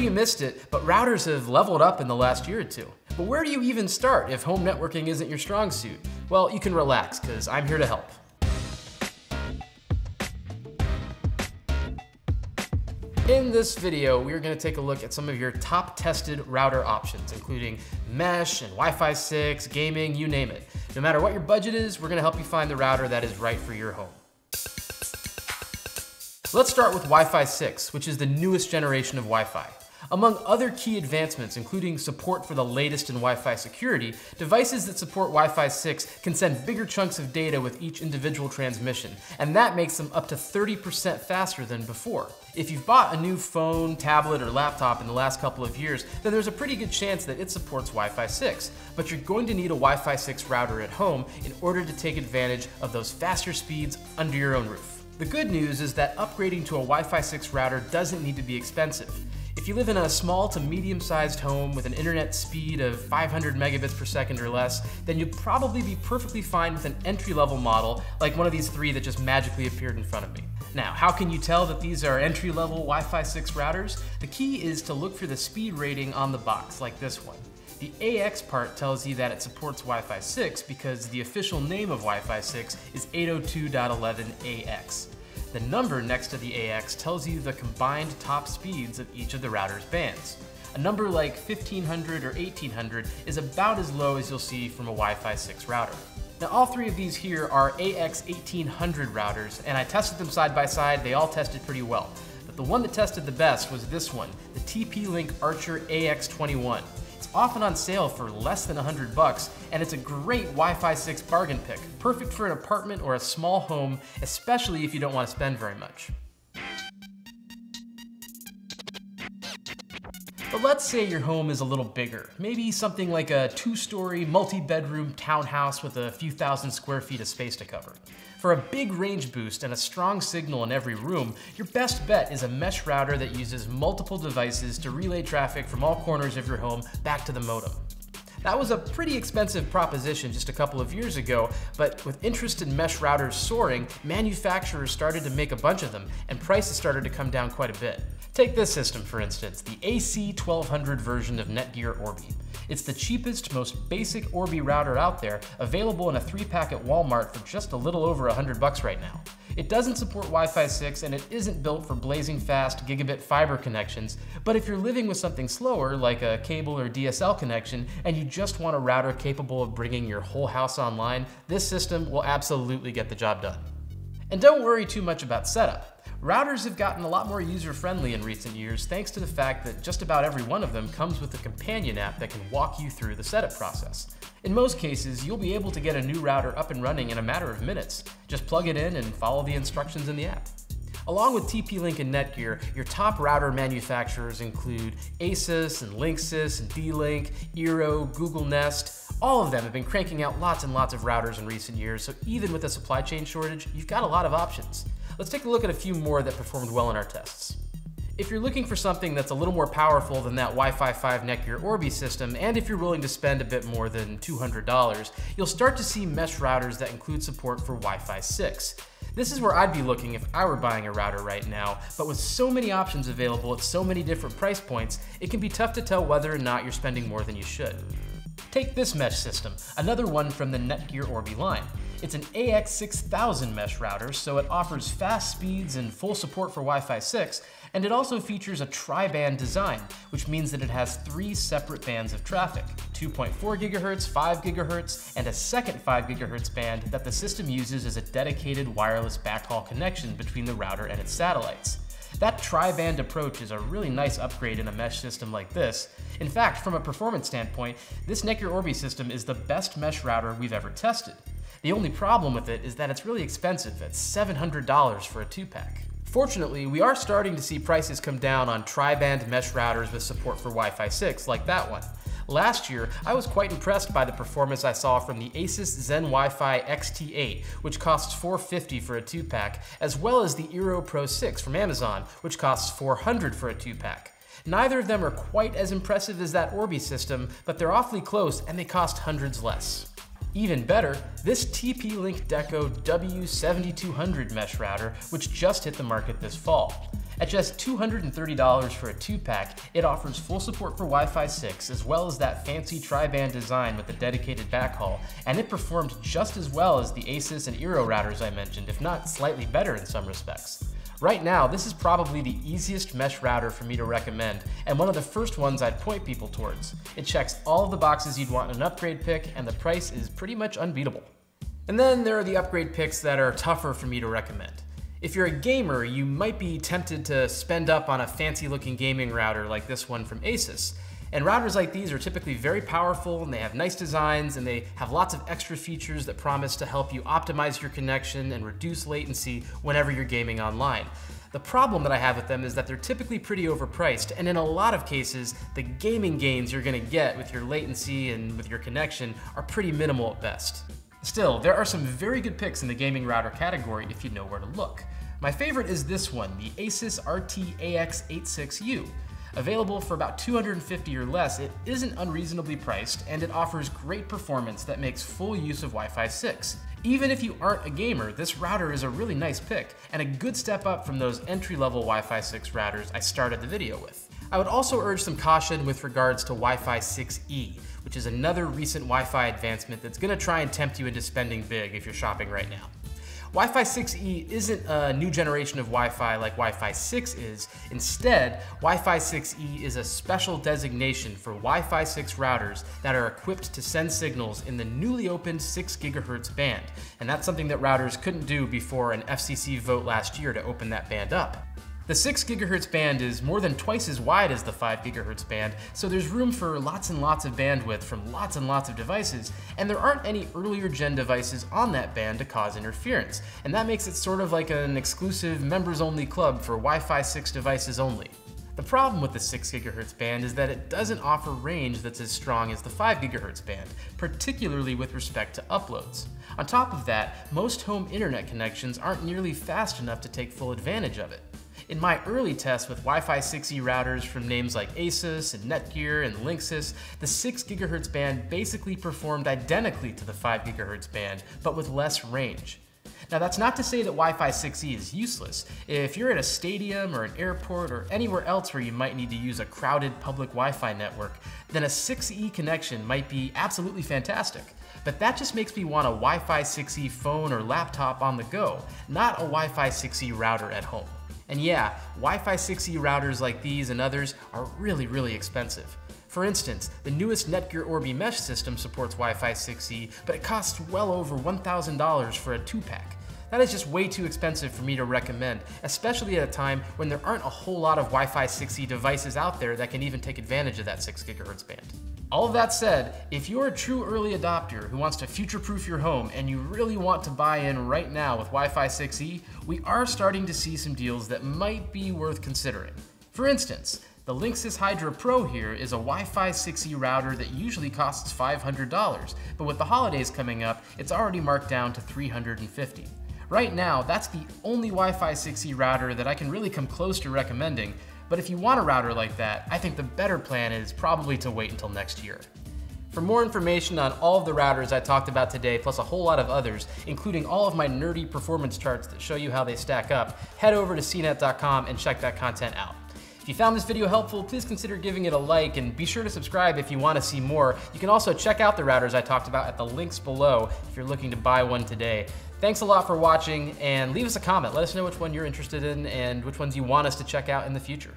Maybe you missed it, but routers have leveled up in the last year or two. But where do you even start if home networking isn't your strong suit? Well, you can relax, because I'm here to help. In this video, we are going to take a look at some of your top tested router options, including mesh and Wi-Fi 6, gaming, you name it. No matter what your budget is, we're going to help you find the router that is right for your home. Let's start with Wi-Fi 6, which is the newest generation of Wi-Fi. Among other key advancements, including support for the latest in Wi-Fi security, devices that support Wi-Fi 6 can send bigger chunks of data with each individual transmission, and that makes them up to 30% faster than before. If you've bought a new phone, tablet, or laptop in the last couple of years, then there's a pretty good chance that it supports Wi-Fi 6, but you're going to need a Wi-Fi 6 router at home in order to take advantage of those faster speeds under your own roof. The good news is that upgrading to a Wi-Fi 6 router doesn't need to be expensive. If you live in a small to medium-sized home with an internet speed of 500 megabits per second or less, then you'll probably be perfectly fine with an entry-level model like one of these three that just magically appeared in front of me. Now, how can you tell that these are entry-level Wi-Fi 6 routers? The key is to look for the speed rating on the box, like this one. The AX part tells you that it supports Wi-Fi 6 because the official name of Wi-Fi 6 is 802.11ax. The number next to the AX tells you the combined top speeds of each of the router's bands. A number like 1500 or 1800 is about as low as you'll see from a Wi-Fi 6 router. Now, all three of these here are AX1800 routers, and I tested them side by side. They all tested pretty well. But the one that tested the best was this one, the TP-Link Archer AX21. Often on sale for less than $100 bucks, and it's a great Wi-Fi 6 bargain pick, perfect for an apartment or a small home, especially if you don't want to spend very much. But let's say your home is a little bigger, maybe something like a two-story, multi-bedroom townhouse with a few thousand square feet of space to cover. For a big range boost and a strong signal in every room, your best bet is a mesh router that uses multiple devices to relay traffic from all corners of your home back to the modem. That was a pretty expensive proposition just a couple of years ago, but with interest in mesh routers soaring, manufacturers started to make a bunch of them, and prices started to come down quite a bit. Take this system, for instance, the AC1200 version of Netgear Orbi. It's the cheapest, most basic Orbi router out there, available in a 3-pack at Walmart for just a little over $100 right now. It doesn't support Wi-Fi 6, and it isn't built for blazing fast gigabit fiber connections, but if you're living with something slower, like a cable or DSL connection, and you just want a router capable of bringing your whole house online, this system will absolutely get the job done. And don't worry too much about setup. Routers have gotten a lot more user-friendly in recent years thanks to the fact that just about every one of them comes with a companion app that can walk you through the setup process. In most cases, you'll be able to get a new router up and running in a matter of minutes. Just plug it in and follow the instructions in the app. Along with TP-Link and Netgear, your top router manufacturers include Asus and Linksys and D-Link, Eero, Google Nest. All of them have been cranking out lots and lots of routers in recent years, so even with a supply chain shortage, you've got a lot of options. Let's take a look at a few more that performed well in our tests. If you're looking for something that's a little more powerful than that Wi-Fi 5 Netgear Orbi system, and if you're willing to spend a bit more than $200, you'll start to see mesh routers that include support for Wi-Fi 6. This is where I'd be looking if I were buying a router right now, but with so many options available at so many different price points, it can be tough to tell whether or not you're spending more than you should. Take this mesh system, another one from the Netgear Orbi line. It's an AX6000 mesh router, so it offers fast speeds and full support for Wi-Fi 6, and it also features a tri-band design, which means that it has three separate bands of traffic, 2.4 gigahertz, 5 gigahertz, and a second 5 gigahertz band that the system uses as a dedicated wireless backhaul connection between the router and its satellites. That tri-band approach is a really nice upgrade in a mesh system like this. In fact, from a performance standpoint, this Netgear Orbi system is the best mesh router we've ever tested. The only problem with it is that it's really expensive at $700 for a 2-pack. Fortunately, we are starting to see prices come down on tri-band mesh routers with support for Wi-Fi 6, like that one. Last year, I was quite impressed by the performance I saw from the Asus ZenWiFi XT8, which costs $450 for a 2-pack, as well as the Eero Pro 6 from Amazon, which costs $400 for a 2-pack. Neither of them are quite as impressive as that Orbi system, but they're awfully close and they cost hundreds less. Even better, this TP-Link Deco W7200 mesh router, which just hit the market this fall. At just $230 for a 2-pack, it offers full support for Wi-Fi 6 as well as that fancy tri-band design with a dedicated backhaul, and it performs just as well as the Asus and Eero routers I mentioned, if not slightly better in some respects. Right now, this is probably the easiest mesh router for me to recommend, and one of the first ones I'd point people towards. It checks all of the boxes you'd want in an upgrade pick, and the price is pretty much unbeatable. And then there are the upgrade picks that are tougher for me to recommend. If you're a gamer, you might be tempted to spend up on a fancy looking gaming router like this one from Asus. And routers like these are typically very powerful, and they have nice designs, and they have lots of extra features that promise to help you optimize your connection and reduce latency whenever you're gaming online. The problem that I have with them is that they're typically pretty overpriced, and in a lot of cases, the gaming gains you're gonna get with your latency and with your connection are pretty minimal at best. Still, there are some very good picks in the gaming router category if you know where to look. My favorite is this one, the Asus RT-AX86U. Available for about $250 or less, it isn't unreasonably priced, and it offers great performance that makes full use of Wi-Fi 6. Even if you aren't a gamer, this router is a really nice pick, and a good step up from those entry-level Wi-Fi 6 routers I started the video with. I would also urge some caution with regards to Wi-Fi 6e, which is another recent Wi-Fi advancement that's going to try and tempt you into spending big if you're shopping right now. Wi-Fi 6e isn't a new generation of Wi-Fi like Wi-Fi 6 is. Instead, Wi-Fi 6e is a special designation for Wi-Fi 6 routers that are equipped to send signals in the newly opened 6 gigahertz band. And that's something that routers couldn't do before an FCC vote last year to open that band up. The 6 gigahertz band is more than twice as wide as the 5 gigahertz band, so there's room for lots and lots of bandwidth from lots and lots of devices, and there aren't any earlier gen devices on that band to cause interference, and that makes it sort of like an exclusive members-only club for Wi-Fi 6 devices only. The problem with the 6 gigahertz band is that it doesn't offer range that's as strong as the 5 gigahertz band, particularly with respect to uploads. On top of that, most home internet connections aren't nearly fast enough to take full advantage of it. In my early tests with Wi-Fi 6e routers from names like Asus and Netgear and Linksys, the 6 gigahertz band basically performed identically to the 5 gigahertz band, but with less range. Now that's not to say that Wi-Fi 6e is useless. If you're at a stadium or an airport or anywhere else where you might need to use a crowded public Wi-Fi network, then a 6e connection might be absolutely fantastic. But that just makes me want a Wi-Fi 6e phone or laptop on the go, not a Wi-Fi 6e router at home. And yeah, Wi-Fi 6e routers like these and others are really, really expensive. For instance, the newest Netgear Orbi mesh system supports Wi-Fi 6e, but it costs well over $1,000 for a 2-pack. That is just way too expensive for me to recommend, especially at a time when there aren't a whole lot of Wi-Fi 6e devices out there that can even take advantage of that 6 gigahertz band. All of that said, if you're a true early adopter who wants to future-proof your home and you really want to buy in right now with Wi-Fi 6e, we are starting to see some deals that might be worth considering. For instance, the Linksys Hydra Pro here is a Wi-Fi 6e router that usually costs $500, but with the holidays coming up, it's already marked down to $350. Right now, that's the only Wi-Fi 6e router that I can really come close to recommending, but if you want a router like that, I think the better plan is probably to wait until next year. For more information on all of the routers I talked about today, plus a whole lot of others, including all of my nerdy performance charts that show you how they stack up, head over to cnet.com and check that content out. If you found this video helpful, please consider giving it a like, and be sure to subscribe if you want to see more. You can also check out the routers I talked about at the links below if you're looking to buy one today. Thanks a lot for watching, and leave us a comment. Let us know which one you're interested in and which ones you want us to check out in the future.